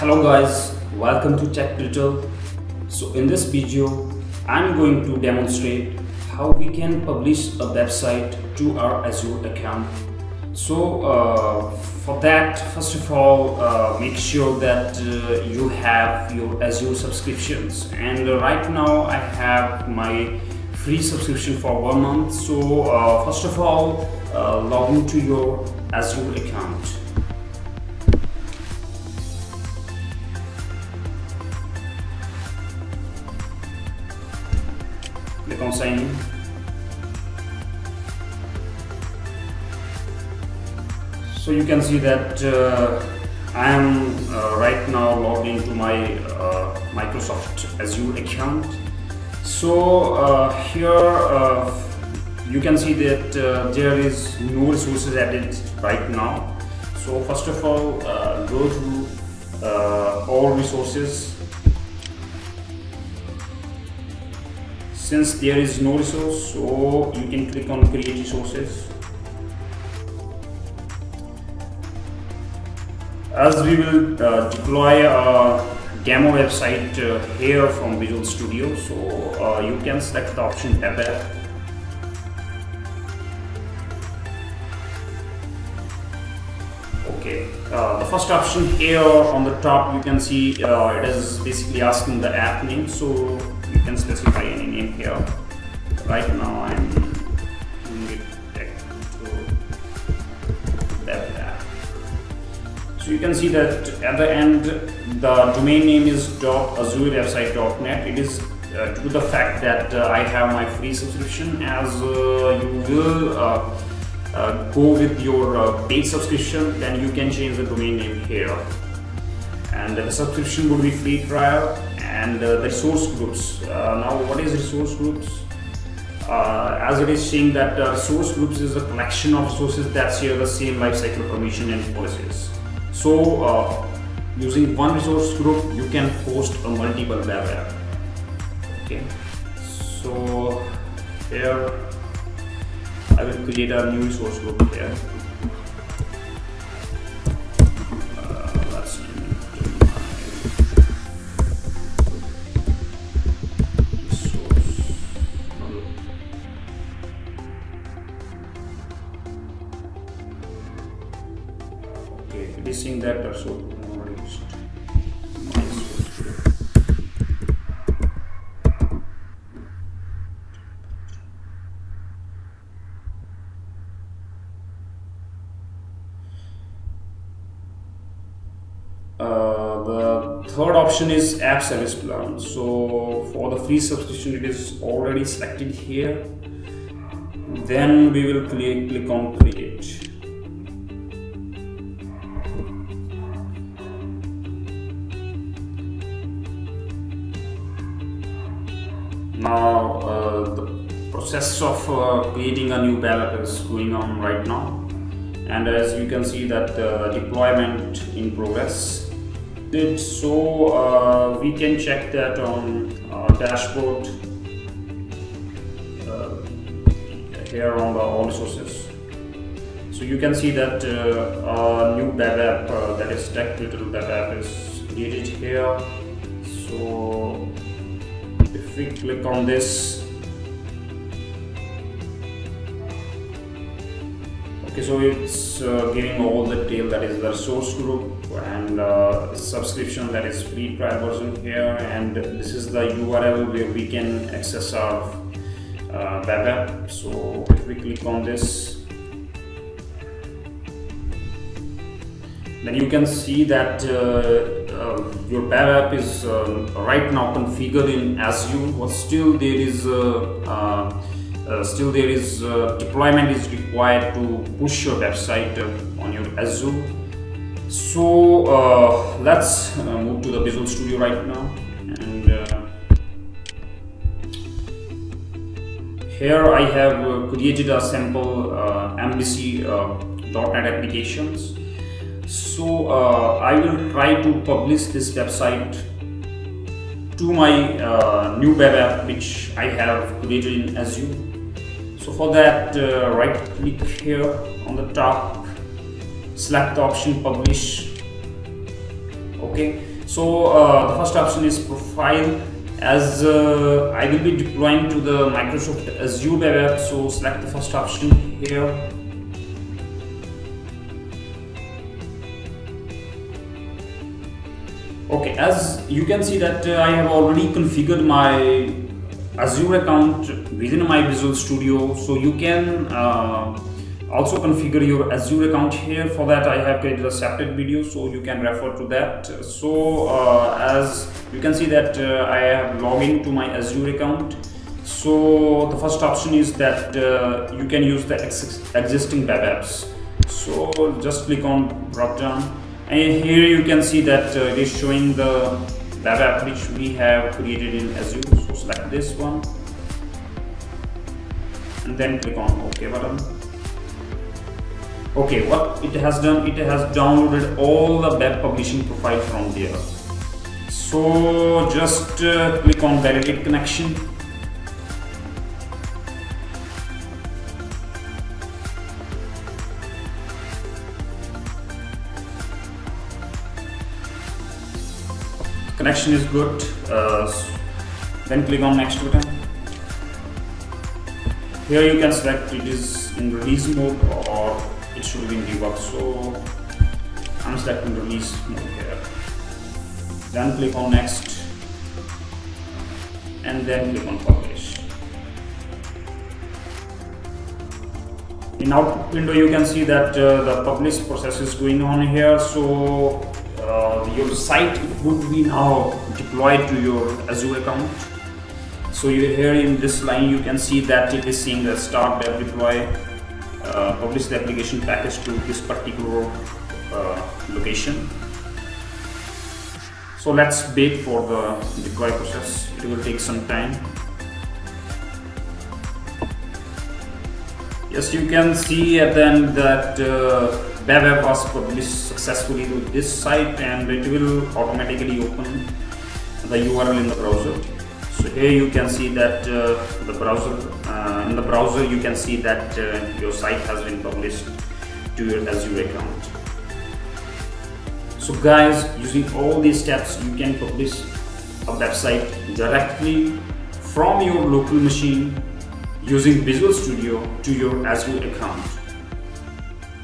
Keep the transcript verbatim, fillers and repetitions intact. Hello guys, welcome to Tech Pritel. So in this video, I'm going to demonstrate how we can publish a website to our Azure account. So uh, for that, first of all, uh, make sure that uh, you have your Azure subscriptions. And uh, right now I have my free subscription for one month. So uh, first of all, uh, log in to your Azure account. Click on sign in. So you can see that uh, I am uh, right now logged into my uh, Microsoft Azure account. So uh, here uh, you can see that uh, there is no resources added right now. So first of all, uh, go to uh, all resources. Since there is no resource, so you can click on create resources. As we will uh, deploy a demo website uh, here from Visual Studio, so uh, you can select the option Web App. Okay, uh, the first option here on the top, you can see uh, it is basically asking the app name, so you can specify any name here. Right now I'm doing it Tech Pritel Web App. So you can see that at the end the domain name is dot azure website dot net. It is uh, due to the fact that uh, I have my free subscription. As uh, you will uh, uh, go with your uh, paid subscription, then you can change the domain name here. And the subscription would be free trial and uh, the resource groups. Uh, now what is resource groups? Uh, as it is saying that uh, resource groups is a collection of resources that share the same lifecycle permission and policies. So uh, using one resource group you can host a multiple web app. Okay. So here I will create a new resource group here. It is saying that also not used. Uh, the third option is app service plan. So for the free subscription, it is already selected here. Then we will click, click on create. Now uh, the process of uh, creating a new web app is going on right now, and as you can see that uh, deployment in progress. So uh, we can check that on our dashboard uh, here on the all resources. So you can see that uh, our new web app, uh, that is Tech Pritel web app, is created here. So if we click on this, okay, so it's uh, giving all the detail, that is the source group and uh, subscription, that is free trial version here, and this is the U R L where we can access our uh, web app. So if we click on this, then you can see that uh, Uh, your web app is uh, right now configured in Azure, but still there is uh, uh, uh, still there is uh, deployment is required to push your website uh, on your Azure. So uh, let's uh, move to the Visual Studio right now, and uh, here I have uh, created a sample uh, M V C uh, dot net applications. So uh, I will try to publish this website to my uh, new web app which I have created in Azure. So for that, uh, right click here on the top, select the option publish, Okay, so uh, the first option is profile. As uh, I will be deploying to the Microsoft Azure web app, so select the first option here. Okay, as you can see that uh, I have already configured my Azure account within my Visual Studio, so you can uh, also configure your Azure account here. For that I have created a separate video, so you can refer to that. So uh, as you can see that uh, I have logged into my Azure account. So the first option is that uh, you can use the ex existing web apps. So just click on drop down, and here you can see that uh, it is showing the web app which we have created in Azure. So select this one and then click on OK button. Okay, what it has done, it has downloaded all the web publishing profile from there. So just uh, click on validate connection. Connection is good. Uh, then click on next button. Here you can select it is in release mode or it should be in debug, so I'm selecting release mode here. Then click on next and then click on publish. In output window you can see that uh, the publish process is going on here, so uh, your site would be now deployed to your Azure account. So here in this line you can see that it is seeing the start web deploy. Uh, publish the application package to this particular uh, location. So let's wait for the deploy process, it will take some time. Yes, you can see at the end that uh, web app was published successfully to this site, and it will automatically open the U R L in the browser. So here you can see that uh, the browser uh, in the browser you can see that uh, your site has been published to your Azure account. So guys, using all these steps you can publish a website directly from your local machine using Visual Studio to your Azure account.